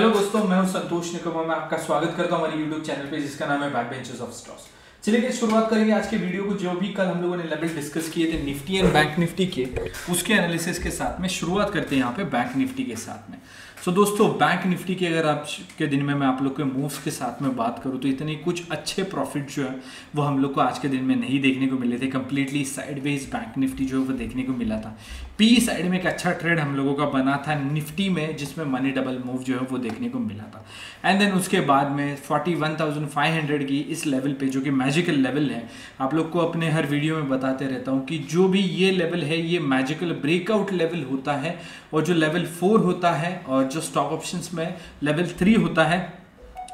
Hello दोस्तों, मैं हूं संतोष निकमा। मैं आपका स्वागत करता हूं हमारे यूट्यूब चैनल पे जिसका नाम है बैक बेंचर्स ऑफ स्टॉक्स। चलिए शुरुआत करेंगे आज के वीडियो को। जो भी कल हम लोगों ने लेवल डिस्कस किए थे निफ्टी एंड बैंक निफ्टी के, उसके एनालिसिस के साथ में शुरुआत करते हैं यहाँ पे बैंक निफ्टी के साथ में। सो दोस्तों, बैंक निफ्टी की अगर आज के दिन में मैं आप लोग के मूव्स के साथ में बात करूँ तो इतने कुछ अच्छे प्रॉफिट जो है वो हम लोग को आज के दिन में नहीं देखने को मिले थे। कम्प्लीटली साइडवेज बैंक निफ्टी जो है वो देखने को मिला था। पी साइड में एक अच्छा ट्रेड हम लोगों का बना था निफ्टी में, जिसमें मनी डबल मूव जो है वो देखने को मिला था। एंड देन उसके बाद में 41,500 की इस लेवल पे, जो कि मैजिकल लेवल है, आप लोग को अपने हर वीडियो में बताते रहता हूँ कि जो भी ये लेवल है ये मैजिकल ब्रेकआउट लेवल होता है। और जो लेवल 4 होता है और जो स्टॉक ऑप्शंस में लेवल 3 होता है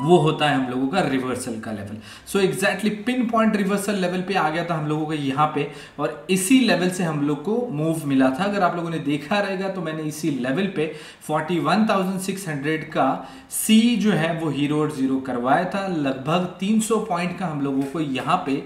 वो होता है हम लोगों का रिवर्सल का level. So exactly pin point reversal level पे आ गया था हम लोगों का यहाँ पे, और इसी लेवल से हम लोग को मूव मिला था। अगर आप लोगों ने देखा रहेगा तो मैंने इसी लेवल पे 41,600 का सी जो है वो हीरो और जीरो करवाया था। लगभग 300 पॉइंट का हम लोगों को यहाँ पे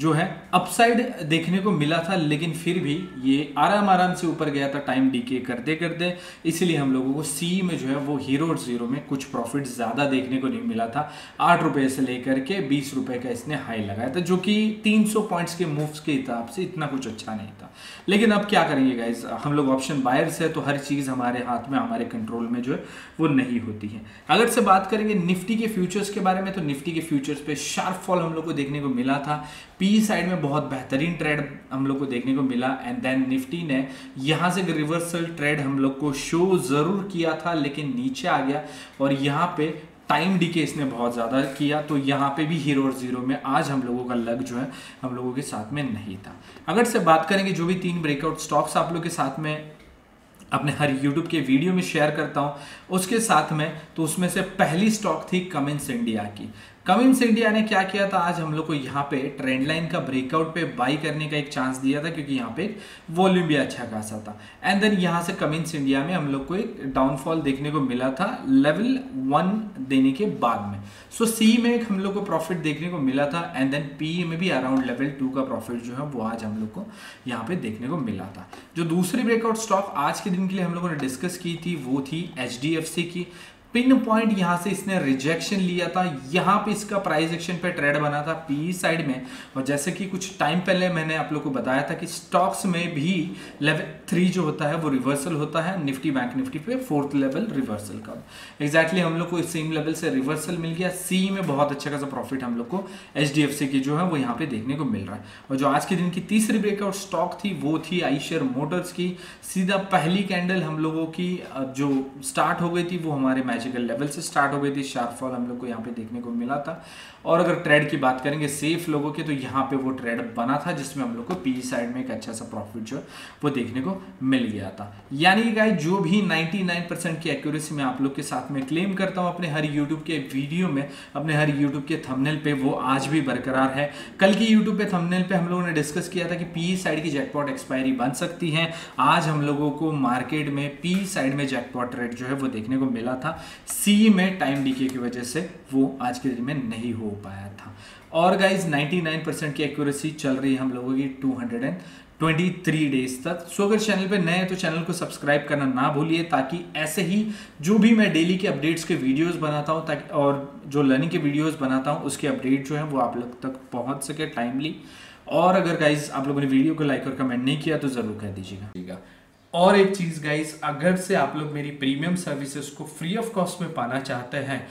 जो है अपसाइड देखने को मिला था, लेकिन फिर भी ये आराम से ऊपर गया था टाइम डीके करते करते। इसीलिए हम लोगों को सी में जो है वो हीरो और जीरो में कुछ प्रॉफिट ज़्यादा देखने को नहीं मिला था। 8 रुपए से लेकर के 20 रुपए का इसने हाई लगाया था, जो कि 300 पॉइंट्स के मूव्स के हिसाब से इतना कुछ अच्छा नहीं था। लेकिन अब क्या करेंगे गाइस, हम लोग ऑप्शन बायर्स है तो हर चीज हमारे हाथ में, हमारे कंट्रोल में जो है वो नहीं होती है। अगर से बात करेंगे निफ्टी के फ्यूचर्स के बारे में तो निफ्टी के फ्यूचर्स पे शार्प फॉल हम लोग को देखने को मिला था। पी साइड में बहुत बेहतरीन ट्रेड हम लोग को देखने को मिला। एंड देन निफ्टी ने यहाँ से रिवर्सल ट्रेड हम लोग को शो जरूर किया था, लेकिन नीचे आ गया और यहाँ पे टाइम डीके इसने बहुत ज़्यादा किया। तो यहाँ पे भी हीरो और जीरो में आज हम लोगों का लक जो है हम लोगों के साथ में नहीं था। अगर से बात करेंगे, जो भी 3 ब्रेकआउट स्टॉक्स आप लोग के साथ में अपने हर YouTube के वीडियो में शेयर करता हूँ उसके साथ में, तो उसमें से पहली स्टॉक थी कमिंस इंडिया की। कमिंस इंडिया ने क्या किया था, आज हम लोग को यहाँ पे ट्रेंड लाइन का ब्रेकआउट पे बाई करने का एक चांस दिया था, क्योंकि यहाँ पे वॉल्यूम भी अच्छा खासा था। एंड देन यहाँ से कमिंस इंडिया में हम लोग को एक डाउनफॉल देखने को मिला था लेवल 1 देने के बाद में। सो सी में एक हम लोग को प्रॉफिट देखने को मिला था। एंड देन पी में भी अराउंड लेवल 2 का प्रॉफिट जो है वो आज हम लोग को यहाँ पे देखने को मिला था। जो दूसरी ब्रेकआउट स्टॉक आज के दिन के लिए हम लोगों ने डिस्कस की थी वो थी HDFC की। पिन पॉइंट यहाँ से इसने रिजेक्शन लिया था, यहाँ पे इसका प्राइस एक्शन पे ट्रेड बना था पीई साइड में। और जैसे कि कुछ टाइम पहले मैंने आप लोग को बताया था कि स्टॉक्स में भी लेवल 3 जो होता है वो रिवर्सल होता है। निफ्टी बैंक निफ्टी पे 4th लेवल रिवर्सल का एग्जैक्टली हम लोग को इस सेम लेवल से रिवर्सल मिल गया। सी में बहुत अच्छा खासा प्रॉफिट हम लोग को HDFC की जो है वो यहाँ पे देखने को मिल रहा है। और जो आज के दिन की तीसरी ब्रेकआउट स्टॉक थी वो थी ईश्वर मोटर्स की। सीधा पहली कैंडल हम लोगों की जो स्टार्ट हो गई थी वो हमारे मैजिकल लेवल से स्टार्ट हो गई थी। शार्प फॉल हम लोग को यहाँ पे देखने को मिला था। और अगर ट्रेड की बात करेंगे सेफ लोगों के, तो यहाँ पे वो ट्रेड बना था जिसमें हम लोग को पी साइड में एक अच्छा सा प्रॉफिट जो वो देखने को मिल गया था। यानी कि गाइस, जो भी 99% की एक्यूरेसी में आप लोग के साथ में क्लेम करता हूँ अपने हर यूट्यूब के वीडियो में, अपने हर यूट्यूब के थंबनेल पे, वो आज भी बरकरार है। कल की यूट्यूब पे थंबनेल पे हम लोगों ने डिस्कस किया था कि पी साइड की जैकपॉट एक्सपायरी बन सकती है। आज हम लोगों को मार्केट में पी साइड में जैकपॉट रेट जो है वो देखने को मिला था। सी में टाइम डीके की वजह से वो आज के दिन में नहीं हो पाया था। और गाइज 99% की एक्यूरेसी चल रही है हम लोगों की 223 डेज तक। सो अगर चैनल पे नए हैं तो चैनल को सब्सक्राइब करना ना भूलिए, ताकि ऐसे ही जो भी मैं डेली के अपडेट्स के वीडियोस बनाता हूँ ताकि, और जो लर्निंग के वीडियोस बनाता हूँ उसके अपडेट जो है वो आप लोग तक पहुँच सके टाइमली। और अगर गाइज आप लोगों ने वीडियो को लाइक और कमेंट नहीं किया तो ज़रूर कर दीजिएगा। और एक चीज़ गाइज, अगर से आप लोग मेरी प्रीमियम सर्विसेज को फ्री ऑफ कॉस्ट में पाना चाहते हैं,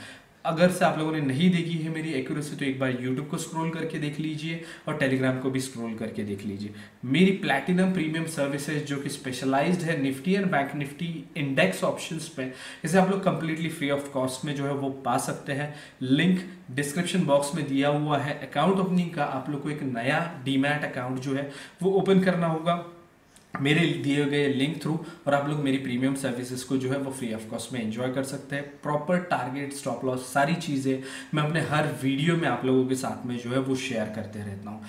अगर से आप लोगों ने नहीं देखी है मेरी एक्यूरेसी, तो एक बार YouTube को स्क्रॉल करके देख लीजिए और Telegram को भी स्क्रॉल करके देख लीजिए। मेरी प्लैटिनम प्रीमियम सर्विसेज जो कि स्पेशलाइज्ड है Nifty and bank Nifty index options पे, इसे आप लोग कम्प्लीटली फ्री ऑफ कॉस्ट में जो है वो पा सकते हैं। लिंक डिस्क्रिप्शन बॉक्स में दिया हुआ है। अकाउंट ओपनिंग का आप लोग को एक नया डीमैट अकाउंट जो है वो ओपन करना होगा मेरे दिए गए लिंक थ्रू, और आप लोग मेरी प्रीमियम सर्विसेज को जो है वो फ्री ऑफ कॉस्ट में एंजॉय कर सकते हैं। प्रॉपर टारगेट, स्टॉप लॉस, सारी चीज़ें मैं अपने हर वीडियो में आप लोगों के साथ में जो है वो शेयर करते रहता हूँ।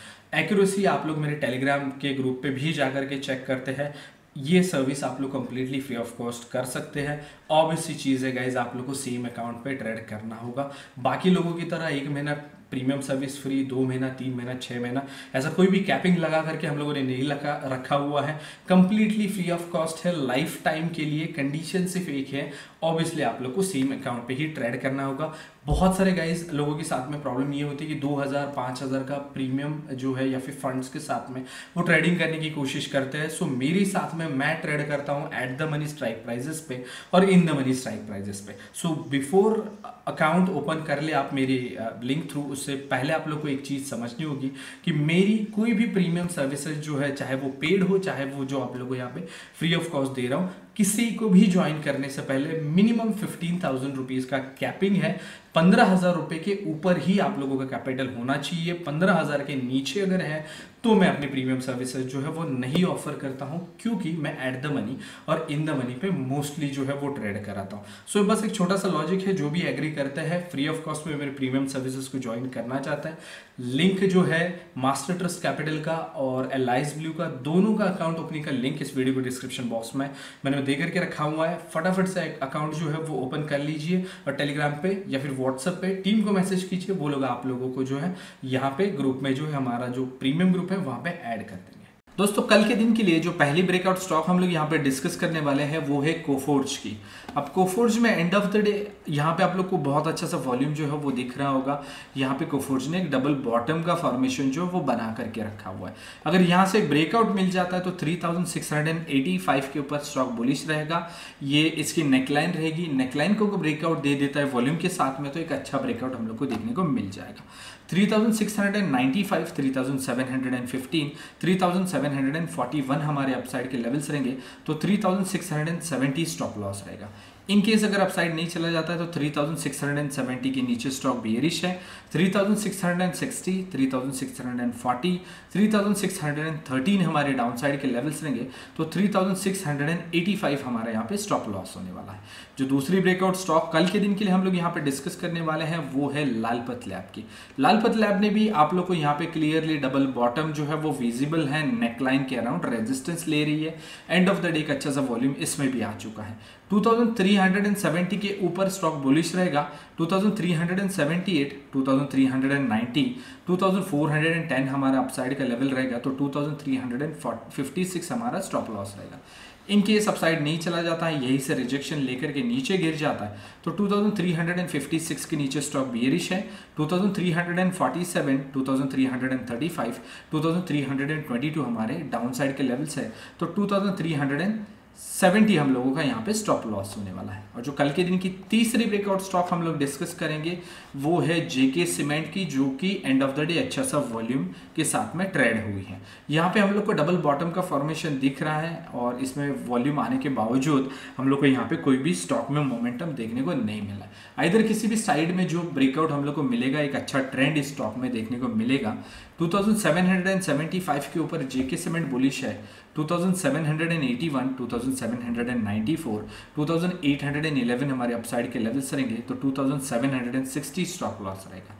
एक्यूरेसी आप लोग मेरे टेलीग्राम के ग्रुप पे भी जा कर के चेक करते हैं। ये सर्विस आप लोग कम्प्लीटली फ्री ऑफ कॉस्ट कर सकते हैं। ऑब्वियस सी चीज़ है गाइज, आप लोग को सेम अकाउंट पर ट्रेड करना होगा। बाकी लोगों की तरह एक महीना प्रीमियम सर्विस फ्री 2 महीना 3 महीना 6 महीना ऐसा कोई भी कैपिंग लगा करके हम लोगों ने नहीं रखा हुआ है। कंप्लीटली फ्री ऑफ कॉस्ट है लाइफ टाइम के लिए। कंडीशन सिर्फ एक है, ऑब्वियसली आप लोग को सेम अकाउंट पे ही ट्रेड करना होगा। बहुत सारे गाइज लोगों के साथ में प्रॉब्लम ये होती है कि 2000 5000 का प्रीमियम जो है या फिर फंड्स के साथ में वो ट्रेडिंग करने की कोशिश करते हैं। सो मेरे साथ में मैं ट्रेड करता हूँ at the money strike prices पे और in the money strike prices पे। सो बिफोर अकाउंट ओपन कर ले आप मेरी लिंक थ्रू, उससे पहले आप लोग को एक चीज़ समझनी होगी कि मेरी कोई भी प्रीमियम सर्विसेज जो है चाहे वो पेड हो चाहे वो जो आप लोग को यहाँ पे फ्री ऑफ कॉस्ट दे रहा हूँ, किसी को भी ज्वाइन करने से पहले मिनिमम 15,000 रुपीज़ का कैपिंग है। 15,000 रुपये के ऊपर ही आप लोगों का कैपिटल होना चाहिए। 15,000 के नीचे अगर है तो मैं अपने प्रीमियम सर्विसेज जो है वो नहीं ऑफर करता हूँ, क्योंकि मैं एट द मनी और इन द मनी पे मोस्टली जो है वो ट्रेड कराता हूँ। सो बस एक छोटा सा लॉजिक है, जो भी एग्री करता है फ्री ऑफ कॉस्ट में मेरे प्रीमियम सर्विसेज को ज्वाइन करना चाहता है, लिंक जो है मास्टर ट्रस्ट कैपिटल का और LIS ब्लू का, दोनों का अकाउंट ओपनिंग का लिंक इस वीडियो के डिस्क्रिप्शन बॉक्स में मैंने दे करके रखा हुआ है। फटाफट से अकाउंट जो है वो ओपन कर लीजिए और टेलीग्राम पे या फिर व्हाट्सएप पे टीम को मैसेज कीजिए, वो लोग आप लोगों को जो है यहाँ पे ग्रुप में जो है हमारा जो प्रीमियम ग्रुप है वहाँ पे ऐड कर देंगे। दोस्तों कल के दिन के लिए जो पहली ब्रेकआउट स्टॉक हम लोग यहाँ पे डिस्कस करने वाले हैं वो है कोफोर्ज की। अब कोफोर्ज में एंड ऑफ द डे यहाँ पे आप लोग को बहुत अच्छा सा वॉल्यूम जो है वो दिख रहा होगा। यहाँ पे कोफोर्ज ने एक डबल बॉटम का फॉर्मेशन जो है वो बना करके रखा हुआ है। अगर यहाँ से ब्रेकआउट मिल जाता है तो 3,685 के ऊपर स्टॉक बुलिश रहेगा। ये इसकी नेकलाइन रहेगी, नेकलाइन को ब्रेकआउट दे देता है वॉल्यूम के साथ में तो एक अच्छा ब्रेकआउट हम लोग को देखने को मिल जाएगा। 3,695, 3,715, 3,741 हमारे अपसाइड के लेवल्स रहेंगे तो 3,670 स्टॉप लॉस रहेगा। इन केस अगर अपसाइड नहीं चला जाता है तो 3,670 के नीचे स्टॉक बेयरिश है। 3,660, 3,640, 3,613 हमारे डाउनसाइड के लेवल्स रहेंगे तो 3,685 हमारे यहाँ पे स्टॉप लॉस होने वाला है। जो दूसरी ब्रेकआउट स्टॉक कल के दिन के लिए हम लोग यहाँ पे डिस्कस करने वाले हैं वो है लालपत लैब की। लालपत लैब ने भी आप लोग को यहाँ पे क्लियरली डबल बॉटम जो है वो विजिबल है, नेकलाइन के अराउंड रेजिस्टेंस ले रही है। एंड ऑफ द डे एक अच्छा सा वॉल्यूम इसमें भी आ चुका है। 2,370 के ऊपर स्टॉक बुलिश रहेगा। 2,378, 2,390, 2,410 हमारा अपसाइड का लेवल रहेगा तो 2,356 हमारा स्टॉप लॉस रहेगा। इन केस अपसाइड नहीं चला जाता है, यहीं से रिजेक्शन लेकर के नीचे गिर जाता है तो 2,356 के नीचे स्टॉक बियरिश है। 2,347, 2,335, 2,322 हमारे डाउनसाइड के लेवल्स है तो 2,370 हम लोगों का यहाँ पे स्टॉप लॉस होने वाला है। और जो कल के दिन की तीसरी ब्रेकआउट स्टॉक हम लोग डिस्कस करेंगे वो है JK सीमेंट की, जो कि एंड ऑफ द डे अच्छा सा वॉल्यूम के साथ में ट्रेड हुई है। यहाँ पे हम लोग को डबल बॉटम का फॉर्मेशन दिख रहा है और इसमें वॉल्यूम आने के बावजूद हम लोग को यहाँ पे कोई भी स्टॉक में मोमेंटम देखने को नहीं मिला। आइदर किसी भी साइड में जो ब्रेकआउट हम लोग को मिलेगा एक अच्छा ट्रेंड इस स्टॉक में देखने को मिलेगा। 2,775 के ऊपर JK सीमेंट बुलिश है। 2,781, 2,794, 2,811 हमारे अपसाइड के लेवल्स रहेंगे तो 2,760 स्टॉक लॉस रहेगा।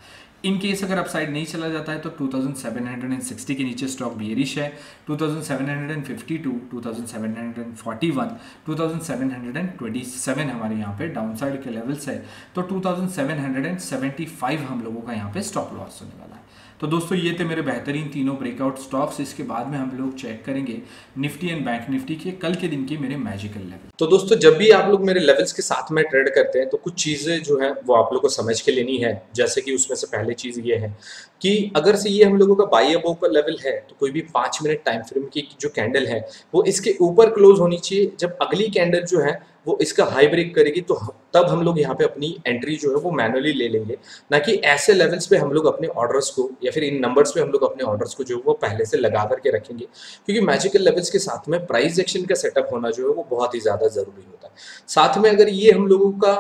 इन केस अगर अपसाइड नहीं चला जाता है तो 2,760 के नीचे स्टॉक बेयरिश है। 2,752, 2,741, 2,727 हमारे यहाँ पे डाउनसाइड के लेवल्स है तो 2,775 हम लोगों का यहाँ पे स्टॉप लॉस होने वाला है। तो दोस्तों ये थे मेरे बेहतरीन तीनों ब्रेकआउट स्टॉक्स। इसके बाद में हम लोग चेक करेंगे निफ्टी एंड बैंक निफ्टी के कल के दिन के मेरे मैजिकल लेवल। तो दोस्तों जब भी आप लोग मेरे लेवल्स के साथ में ट्रेड करते हैं तो कुछ चीज़ें जो है वो आप लोग को समझ के लेनी है। जैसे कि उसमें से पहले चीज़ ये है कि अगर से ये हम लोगों का बाई अबव का लेवल है तो कोई भी 5 मिनट टाइम फ्रेम की जो कैंडल है वो इसके ऊपर क्लोज होनी चाहिए। जब अगली कैंडल जो है वो इसका हाई ब्रेक करेगी तो तब हम लोग यहाँ पे अपनी एंट्री जो है वो मैनुअली ले लेंगे, ना कि ऐसे लेवल्स पे हम लोग अपने ऑर्डर्स को या फिर इन नंबर्स पे हम लोग अपने ऑर्डर्स को जो है वो पहले से लगा करके रखेंगे, क्योंकि मैजिकल लेवल्स के साथ में प्राइस एक्शन का सेटअप होना जो है वो बहुत ही ज़्यादा ज़रूरी होता है। साथ में अगर ये हम लोगों का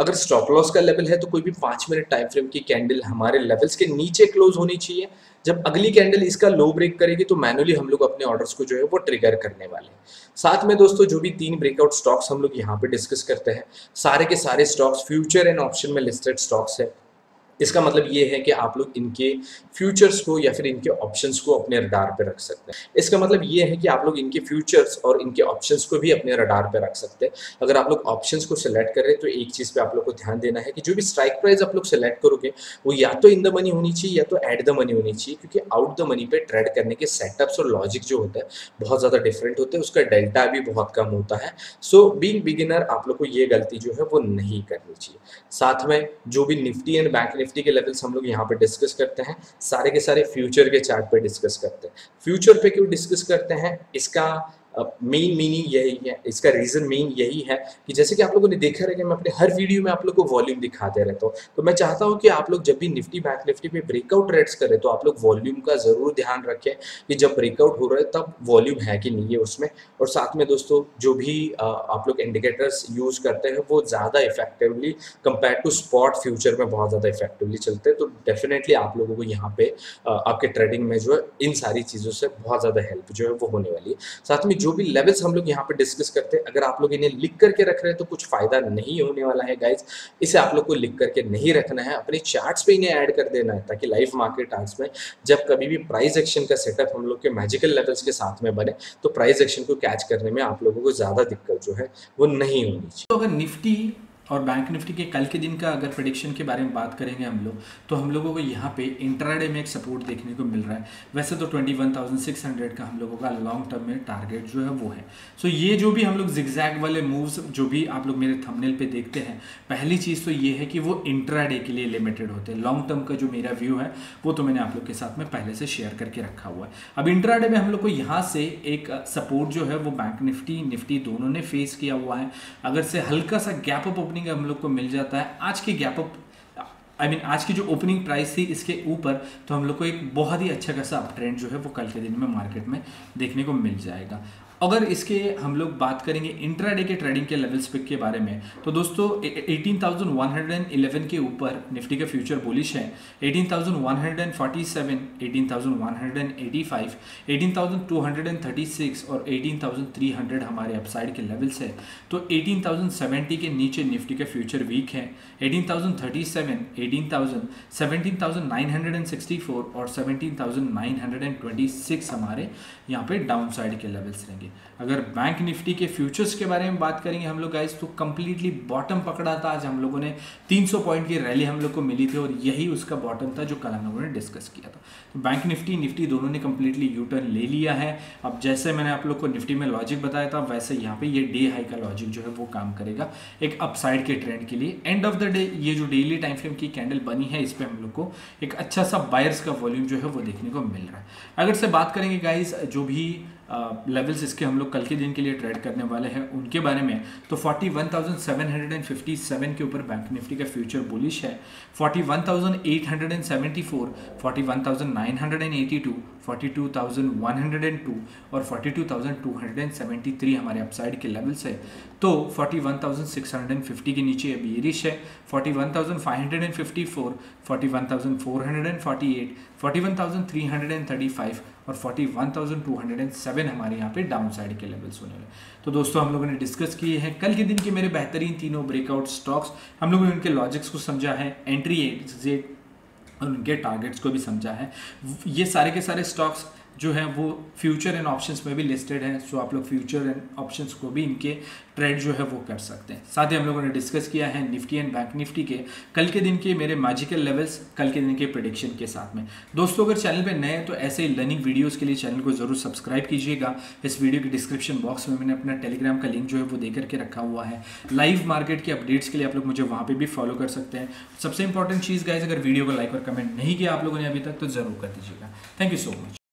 अगर स्टॉप लॉस का लेवल है तो कोई भी 5 मिनट टाइम फ्रेम की कैंडल हमारे लेवल्स के नीचे क्लोज होनी चाहिए। जब अगली कैंडल इसका लो ब्रेक करेगी तो मैनुअली हम लोग अपने ऑर्डर्स को जो है वो ट्रिगर करने वाले हैं। साथ में दोस्तों जो भी 3 ब्रेकआउट स्टॉक्स हम लोग यहाँ पे डिस्कस करते हैं, सारे के सारे स्टॉक्स फ्यूचर एंड ऑप्शन में लिस्टेड स्टॉक्स है। इसका मतलब ये है कि आप लोग इनके फ्यूचर्स को या फिर इनके ऑप्शंस को अपने रडार पे रख सकते हैं। इसका मतलब ये है कि आप लोग इनके फ्यूचर्स और इनके ऑप्शंस को भी अपने रडार पे रख सकते हैं। अगर आप लोग ऑप्शंस को सिलेक्ट कर रहे हैं तो एक चीज़ पे आप लोग को ध्यान देना है कि जो भी स्ट्राइक प्राइस आप लोग सेलेक्ट करोगे वो या तो इन द मनी होनी चाहिए या तो एट द मनी होनी चाहिए, क्योंकि आउट द मनी पर ट्रेड करने के सेटअप्स और लॉजिक जो होता है बहुत ज़्यादा डिफरेंट होते हैं, उसका डेल्टा भी बहुत कम होता है। सो बीइंग बिगिनर आप लोग को ये गलती जो है वो नहीं करनी चाहिए। साथ में जो भी निफ्टी एंड बैंक निफ्टी के लेवल्स हम लोग यहाँ पे डिस्कस करते हैं, सारे के सारे फ्यूचर के चार्ट पे डिस्कस करते हैं। फ्यूचर पे क्यों डिस्कस करते हैं, इसका मेन मीनिंग यही है, इसका रीज़न मेन यही है कि जैसे कि आप लोगों ने देखा रहेगा मैं अपने हर वीडियो में आप लोग को वॉल्यूम दिखाते रहता हूँ, तो मैं चाहता हूँ कि आप लोग जब भी निफ्टी बैंक निफ्टी पे ब्रेकआउट ट्रेड्स करें तो आप लोग वॉल्यूम का ज़रूर ध्यान रखें कि जब ब्रेकआउट हो रहा है तब वॉल्यूम है कि नहीं है उसमें। और साथ में दोस्तों जो भी आप लोग इंडिकेटर्स यूज़ करते हैं वो ज़्यादा effectively compare to spot future में बहुत ज़्यादा इफेक्टिवली चलते हैं, तो डेफिनेटली आप लोगों को यहाँ पे आपके ट्रेडिंग में जो है इन सारी चीज़ों से बहुत ज़्यादा हेल्प जो है वो होने वाली है। साथ में जो भी लेवल्स हम लोग यहाँ पे डिस्कस करते हैं, अगर आप लोग इन्हें लिख करके रख रहे हैं तो कुछ फायदा नहीं होने वाला है गाइज। इसे आप लोग को लिख करके नहीं रखना है, अपने चार्ट्स पे इन्हें ऐड कर देना है ताकि लाइव मार्केट चार्ट्स में जब कभी भी प्राइस एक्शन का सेटअप हम लोग के मैजिकल लेवल्स के साथ में बने तो प्राइस एक्शन को कैच करने में आप लोगों को ज़्यादा दिक्कत जो है वो नहीं होनी चाहिए। तो अगर निफ्टी और बैंक निफ्टी के कल के दिन का अगर प्रेडिक्शन के बारे में बात करेंगे हम लोग, तो हम लोगों को यहाँ पे इंट्राडे में एक सपोर्ट देखने को मिल रहा है। वैसे तो 21,600 का हम लोगों का लॉन्ग टर्म में टारगेट जो है वो है। सो ये जो भी हम लोग जिगजैग वाले मूव्स जो भी आप लोग मेरे थंबनेल पे देखते हैं, पहली चीज़ तो ये है कि वो इंट्राडे के लिए लिमिटेड होते हैं। लॉन्ग टर्म का जो मेरा व्यू है वो तो मैंने आप लोग के साथ में पहले से शेयर करके रखा हुआ है। अब इंट्राडे में हम लोग को यहाँ से एक सपोर्ट जो है वो बैंक निफ्टी निफ्टी दोनों ने फेस किया हुआ है। अगर से हल्का सा गैप अप हम लोग को मिल जाता है आज के गैप अप आज की जो ओपनिंग प्राइस थी इसके ऊपर, तो हम लोग को एक बहुत ही अच्छा खासा अप ट्रेंड जो है वो कल के दिन में मार्केट में देखने को मिल जाएगा। अगर इसके हम लोग बात करेंगे इंट्राडे के ट्रेडिंग के लेवल्स पिक के बारे में, तो दोस्तों 18,111 के ऊपर निफ्टी का फ्यूचर बुलिश है। 18,147, 18,185, 18,236 और 18,300 हमारे अपसाइड के लेवल्स है। तो 18,070 के नीचे निफ्टी का फ्यूचर वीक है। 18,037, 18,000, 17,964 और 17,926 हमारे यहाँ पे डाउन साइड के लेवल्स रहेंगे। अगर बैंक निफ्टी के फ्यूचर्स के बारे में बात करेंगे हम लोग गाइस, तो कंप्लीटली बॉटम पकड़ा था आज हम लोगों ने। 300 पॉइंट की रैली हम लोग को मिली थी और यही उसका बॉटम था जो कल हम लोगों ने डिस्कस किया था। तो बैंक निफ्टी निफ्टी दोनों ने कंप्लीटली यू टर्न ले लिया है। अब जैसे मैंने आप लोग को निफ्टी में लॉजिक बताया था, वैसे यहाँ पे ये डे हाई का लॉजिक जो है वो काम करेगा एक अपसाइड के ट्रेंड के लिए। एंड ऑफ द डे ये जो डेली टाइम फ्रेम की कैंडल बनी है इस पर हम लोग को एक अच्छा सा बायर्स का वॉल्यूम जो है वो देखने को मिल रहा है। अगर से बात करेंगे गाइज जो भी लेवल्स इसके हम लोग कल के दिन के लिए ट्रेड करने वाले हैं उनके बारे में, तो 41,757 के ऊपर बैंक निफ्टी का फ्यूचर बुलिश है। 41,874, 41,982, 42,102 और 42,273 हमारे अपसाइड के लेवल्स है। तो 41,650 के नीचे अभी रिश है। 41,554, 41,448, 41,335 और 41,207 हमारे यहाँ पे डाउन साइड के लेवल्स होने वाले। तो दोस्तों हम लोगों ने डिस्कस किए हैं कल के दिन के मेरे बेहतरीन तीनों ब्रेकआउट स्टॉक्स, हम लोगों ने उनके लॉजिक्स को समझा है, एंट्री एग्जिट और उनके टारगेट्स को भी समझा है। ये सारे के सारे स्टॉक्स जो है वो फ्यूचर एंड ऑप्शंस में भी लिस्टेड हैं, सो आप लोग फ्यूचर एंड ऑप्शंस को भी इनके ट्रेड जो है वो कर सकते हैं। साथ ही हम लोगों ने डिस्कस किया है निफ्टी एंड बैंक निफ्टी के कल के दिन के मेरे मैजिकल लेवल्स कल के दिन के प्रेडिक्शन के साथ में। दोस्तों अगर चैनल पे नए हैं तो ऐसे ही लर्निंग वीडियोज़ के लिए चैनल को ज़रूर सब्सक्राइब कीजिएगा। इस वीडियो के डिस्क्रिप्शन बॉक्स में मैंने अपना टेलीग्राम का लिंक जो है वो दे करके रखा हुआ है। लाइव मार्केट के अपडेट्स के लिए आप लोग मुझे वहाँ पर भी फॉलो कर सकते हैं। सबसे इंपॉर्टेंट चीज़ गाइज, अगर वीडियो को लाइक और कमेंट नहीं किया आप लोगों ने अभी तक तो ज़रूर कर दीजिएगा। Thank you so much.